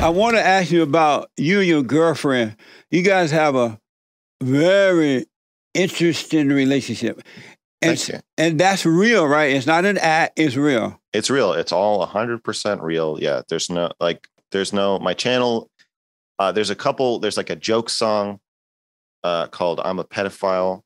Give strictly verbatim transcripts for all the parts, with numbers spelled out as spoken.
I want to ask you about you and your girlfriend. You guys have a very interesting relationship. And, Thank you. And that's real, right? It's not an act. It's real. It's real. It's all one hundred percent real. Yeah. There's no, like, there's no, my channel, uh, there's a couple, there's like a joke song uh, called I'm a Pedophile.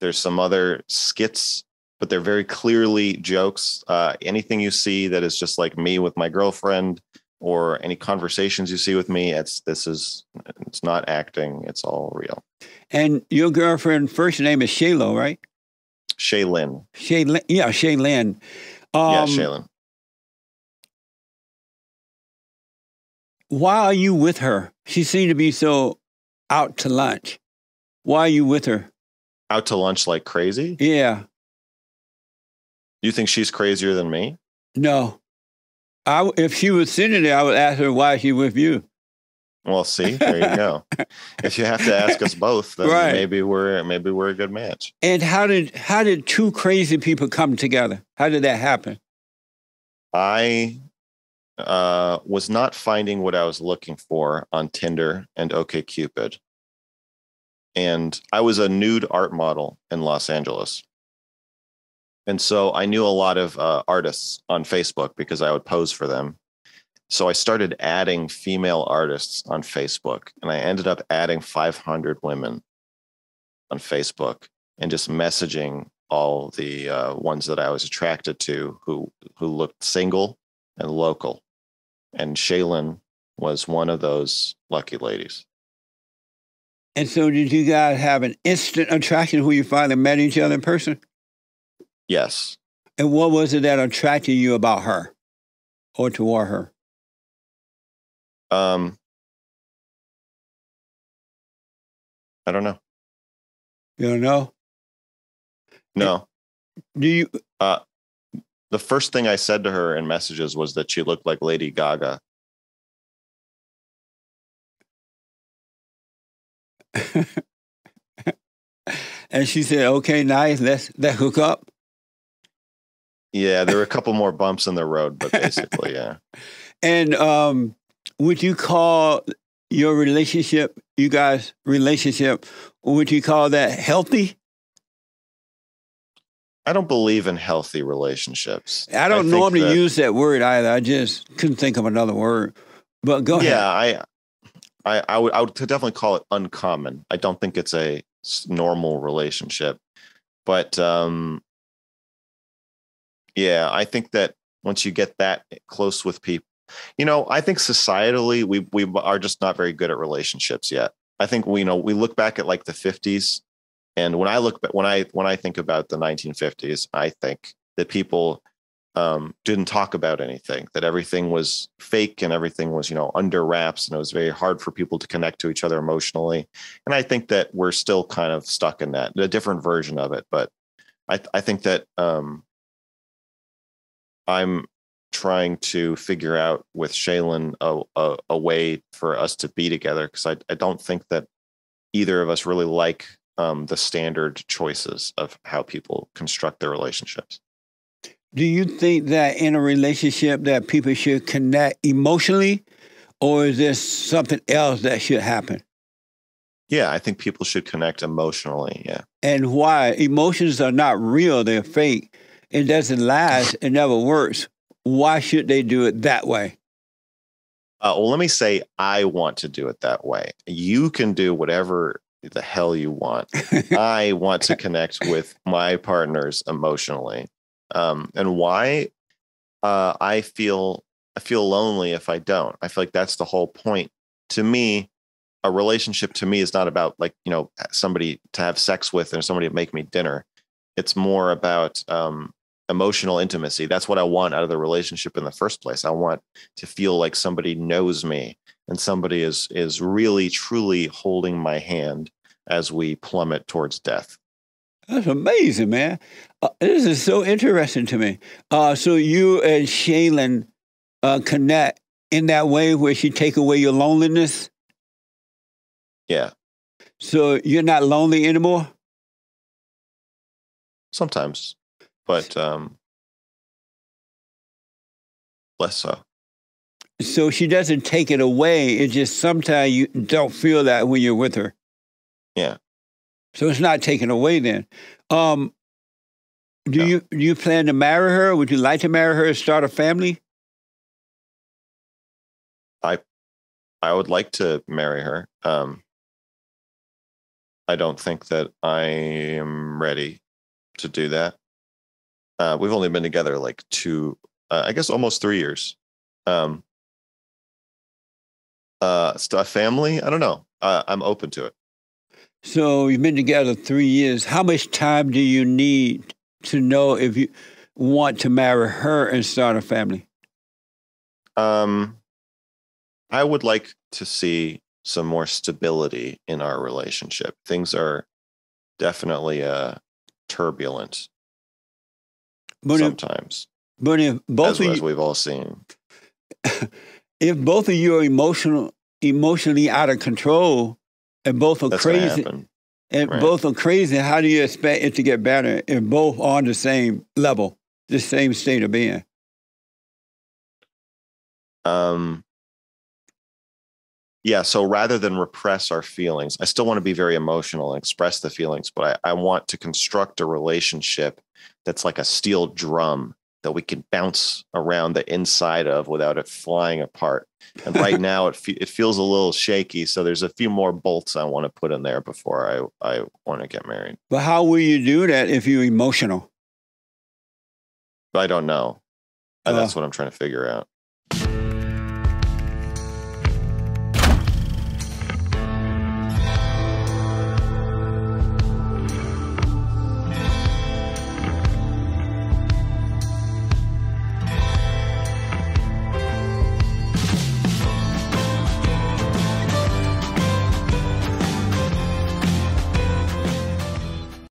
There's some other skits, but they're very clearly jokes. Uh, anything you see that is just like me with my girlfriend or any conversations you see with me, it's, this is, it's not acting. It's all real. And your girlfriend, first name is Shaelin, right? Shaelin. Shaelin. Yeah, Shaelin. Um, yeah, Shaelin. Why are you with her? She seemed to be so out to lunch. Why are you with her? Out to lunch like crazy? Yeah. You think she's crazier than me? No. I, if she was sitting there, I would ask her why she with you. Well, see, there you go. If you have to ask us both, then right. maybe we're maybe we're a good match. And how did how did two crazy people come together? How did that happen? I uh, was not finding what I was looking for on Tinder and OkCupid, and I was a nude art model in Los Angeles. And so I knew a lot of uh, artists on Facebook because I would pose for them. So I started adding female artists on Facebook, and I ended up adding five hundred women on Facebook and just messaging all the uh, ones that I was attracted to who who looked single and local. And Shaelin was one of those lucky ladies. And so did you guys have an instant attraction who you finally met each other in person? Yes. And what was it that attracted you about her or toward her? Um, I don't know. You don't know? No. Do you? Uh, the first thing I said to her in messages was that she looked like Lady Gaga. And she said, okay, nice. Let's, let's hook up. Yeah, there were a couple more bumps in the road, but basically, yeah. And um, would you call your relationship, you guys' relationship, would you call that healthy? I don't believe in healthy relationships. I don't I normally that, use that word either. I just couldn't think of another word. But go yeah, ahead. Yeah, I, I, I, would, I would definitely call it uncommon. I don't think it's a normal relationship. But um yeah, I think that once you get that close with people, you know, I think societally we we are just not very good at relationships yet. I think we you know we look back at like the fifties, and when I look when I when I think about the nineteen fifties, I think that people um, didn't talk about anything, that everything was fake and everything was, you know, under wraps, and it was very hard for people to connect to each other emotionally. And I think that we're still kind of stuck in that, a different version of it. But I I think that um, I'm trying to figure out with Shaelin a, a, a way for us to be together, because I, I don't think that either of us really like um, the standard choices of how people construct their relationships. Do you think that in a relationship that people should connect emotionally, or is there something else that should happen? Yeah, I think people should connect emotionally, yeah. And why? Emotions are not real, they're fake. It doesn't last, it never works. Why should they do it that way? Uh, well, let me say, I want to do it that way. You can do whatever the hell you want. I want to connect with my partners emotionally. Um, and why? Uh, I feel I feel lonely if I don't. I feel like that's the whole point. To me, a relationship to me is not about, like, you know, somebody to have sex with or somebody to make me dinner. It's more about um, emotional intimacy. That's what I want out of the relationship in the first place. I want to feel like somebody knows me and somebody is is really, truly holding my hand as we plummet towards death. That's amazing, man. Uh, this is so interesting to me. Uh, so you and Shaelin uh, connect in that way where she take away your loneliness? Yeah. So you're not lonely anymore? Sometimes, but um, less so. So she doesn't take it away. It's just sometimes you don't feel that when you're with her. Yeah. So it's not taken away then. Um, do, no. you, do you plan to marry her? Would you like to marry her and start a family? I I would like to marry her. Um, I don't think that I am ready to do that. Uh, we've only been together like two, uh, I guess almost three years. Um, uh, stuff, family, I don't know. Uh, I'm open to it. So you've been together three years. How much time do you need to know if you want to marry her and start a family? Um, I would like to see some more stability in our relationship. Things are definitely uh, turbulent but sometimes. If, but if both as, of you, as we've all seen, if both of you are emotional, emotionally out of control. And both are That's crazy. And right. both are crazy. How do you expect it to get better if both are on the same level, the same state of being? Um. Yeah. So rather than repress our feelings, I still want to be very emotional and express the feelings, but I, I want to construct a relationship that's like a steel drum that we can bounce around the inside of without it flying apart. And right now it fe it feels a little shaky. So there's a few more bolts I want to put in there before I, I want to get married. But how will you do that if you're emotional? I don't know. Uh, That's what I'm trying to figure out.